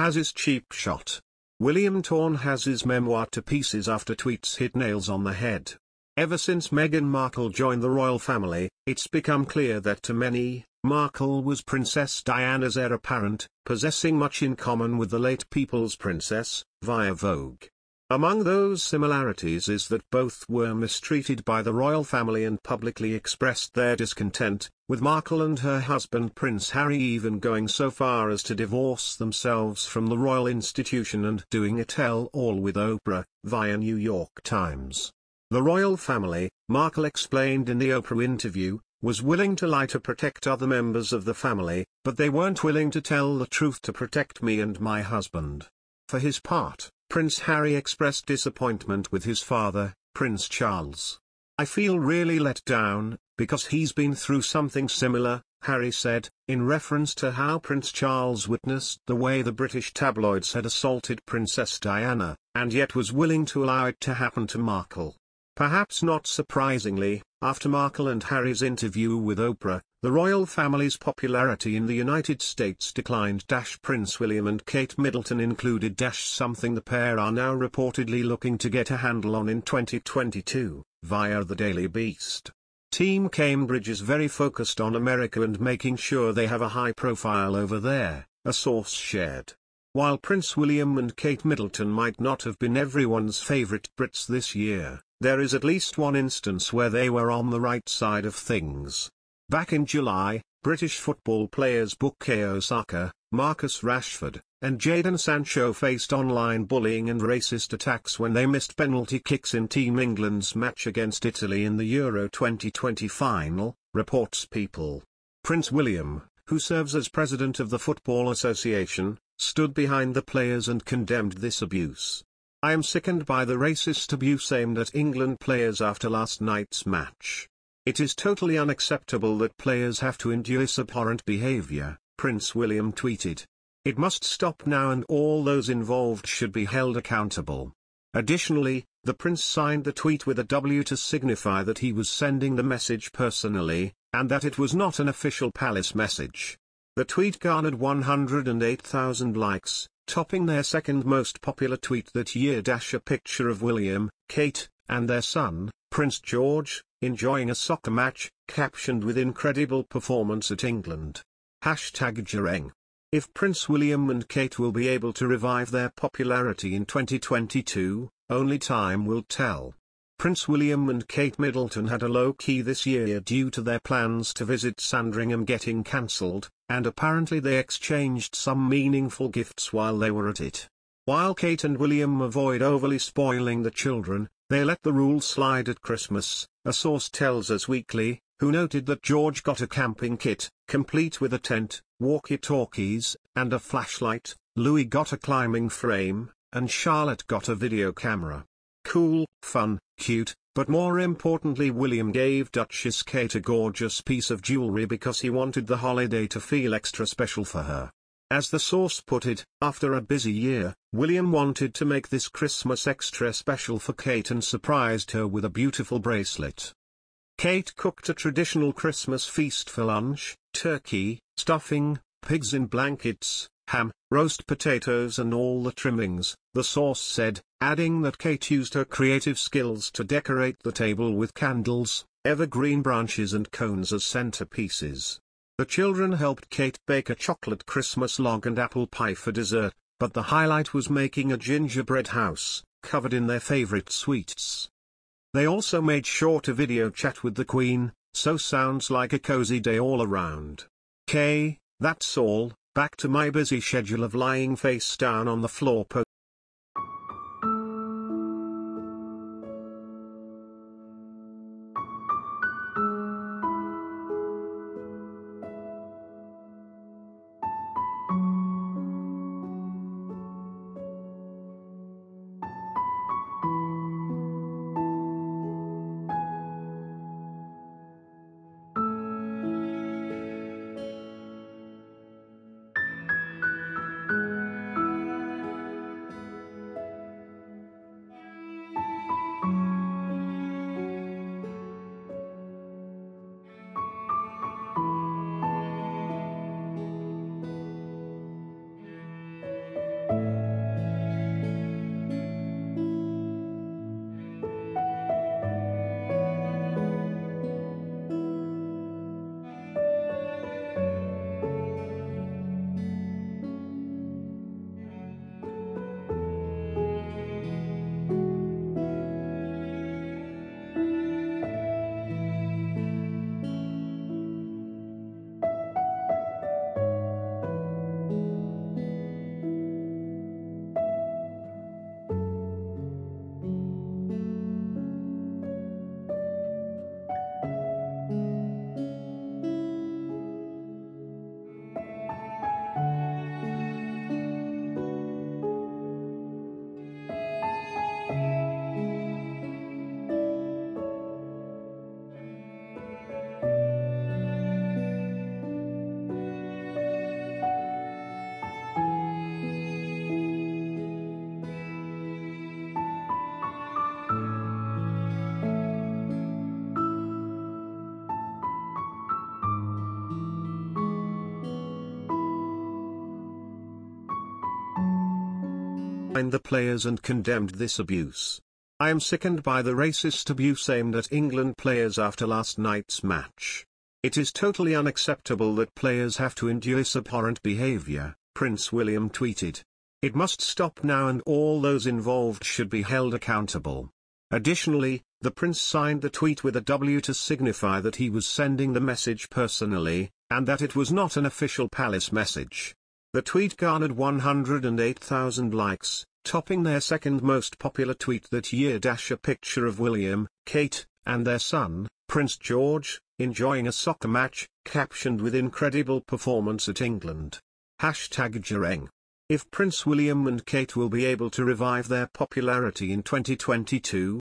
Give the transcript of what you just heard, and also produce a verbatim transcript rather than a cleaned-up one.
Haz's cheap shot. William torn Haz's memoir to pieces after tweets hit nails on the head. Ever since Meghan Markle joined the royal family, it's become clear that to many, Markle was Princess Diana's heir apparent, possessing much in common with the late People's Princess, via Vogue. Among those similarities is that both were mistreated by the royal family and publicly expressed their discontent, with Markle and her husband Prince Harry even going so far as to divorce themselves from the royal institution and doing a tell-all with Oprah, via New York Times. The royal family, Markle explained in the Oprah interview, was willing to lie to protect other members of the family, but they weren't willing to tell the truth to protect me and my husband. For his part, Prince Harry expressed disappointment with his father, Prince Charles. I feel really let down, because he's been through something similar, Harry said, in reference to how Prince Charles witnessed the way the British tabloids had assaulted Princess Diana, and yet was willing to allow it to happen to Markle. Perhaps not surprisingly, after Markle and Harry's interview with Oprah, the royal family's popularity in the United States declined. Prince William and Kate Middleton included something the pair are now reportedly looking to get a handle on in twenty twenty-two, via the Daily Beast. Team Cambridge is very focused on America and making sure they have a high profile over there, a source shared. While Prince William and Kate Middleton might not have been everyone's favourite Brits this year, there is at least one instance where they were on the right side of things. Back in July, British football players Bukayo Saka, Marcus Rashford, and Jadon Sancho faced online bullying and racist attacks when they missed penalty kicks in Team England's match against Italy in the Euro twenty twenty final, reports People. Prince William, who serves as president of the Football Association, stood behind the players and condemned this abuse. I am sickened by the racist abuse aimed at England players after last night's match. It is totally unacceptable that players have to endure this abhorrent behaviour, Prince William tweeted. It must stop now and all those involved should be held accountable. Additionally, the Prince signed the tweet with a W to signify that he was sending the message personally, and that it was not an official palace message. The tweet garnered one hundred eight thousand likes, topping their second most popular tweet that year. A picture of William, Kate, and their son, Prince George, enjoying a soccer match, captioned with incredible performance at England. Hashtag Jereng. If Prince William and Kate will be able to revive their popularity in twenty twenty-two, only time will tell. Prince William and Kate Middleton had a low key this year due to their plans to visit Sandringham getting cancelled, and apparently they exchanged some meaningful gifts while they were at it. While Kate and William avoid overly spoiling the children, they let the rule slide at Christmas, a source tells Us Weekly, who noted that George got a camping kit, complete with a tent, walkie-talkies, and a flashlight, Louis got a climbing frame, and Charlotte got a video camera. Cool, fun, cute, but more importantly William gave Duchess Kate a gorgeous piece of jewelry because he wanted the holiday to feel extra special for her. As the source put it, after a busy year, William wanted to make this Christmas extra special for Kate and surprised her with a beautiful bracelet. Kate cooked a traditional Christmas feast for lunch, turkey, stuffing, pigs in blankets, ham, roast potatoes and all the trimmings, the source said, adding that Kate used her creative skills to decorate the table with candles, evergreen branches and cones as centerpieces. The children helped Kate bake a chocolate Christmas log and apple pie for dessert, but the highlight was making a gingerbread house, covered in their favorite sweets. They also made sure to video chat with the Queen, so sounds like a cozy day all around. K, that's all. Back to my busy schedule of lying face down on the floor. behind the players and condemned this abuse. I am sickened by the racist abuse aimed at England players after last night's match. It is totally unacceptable that players have to endure this abhorrent behavior, Prince William tweeted. It must stop now and all those involved should be held accountable. Additionally, the prince signed the tweet with a W to signify that he was sending the message personally, and that it was not an official palace message. The tweet garnered one hundred eight thousand likes, topping their second most popular tweet that year. A picture of William, Kate, and their son, Prince George, enjoying a soccer match, captioned with incredible performance at England. Hashtag Jereng. If Prince William and Kate will be able to revive their popularity in twenty twenty-two,